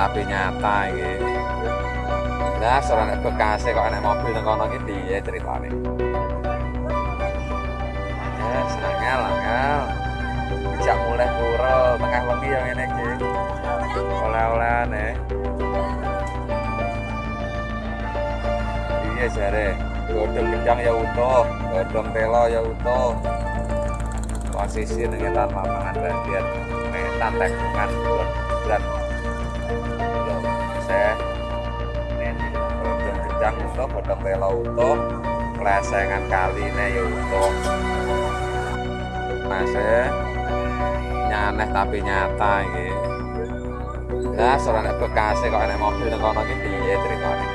tapi nyata iki. Lah seorang Bekasi kok enak mobil nang kono iki piye ceritane? Ya senang-senang. Dijak mulai pura tengah wengi yang ngene iki. Oleh-olehan e. Iya jare, godhong gendang ya utuh, godhong telo ya utuh. Posisi ngetan lapangan bandian ngetan tekungan bulan saya godong gedang utuh, godong telo utuh, plesengan kaline ya utuh masih nyaneh tapi nyata gitu. Nah seorang Bekasi kok enak mobil nengkono gitu ya ceritanya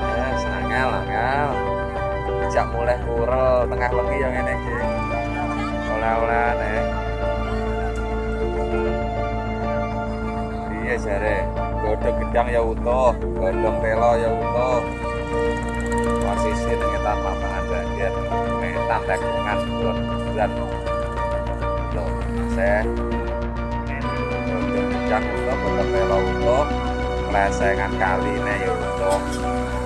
ya senang-senang. Dijak mulai pura tengah wengi yang ngene iki. Oleh-olehane. Iya jare, godhong gedang ya utuh, godhong telo ya utuh. Posisi ning eta lapangan bandian, metan tekungan bulan. Loh, saya godhong gedang utuh, godhong telo utuh, plesengan kaline ya utuh.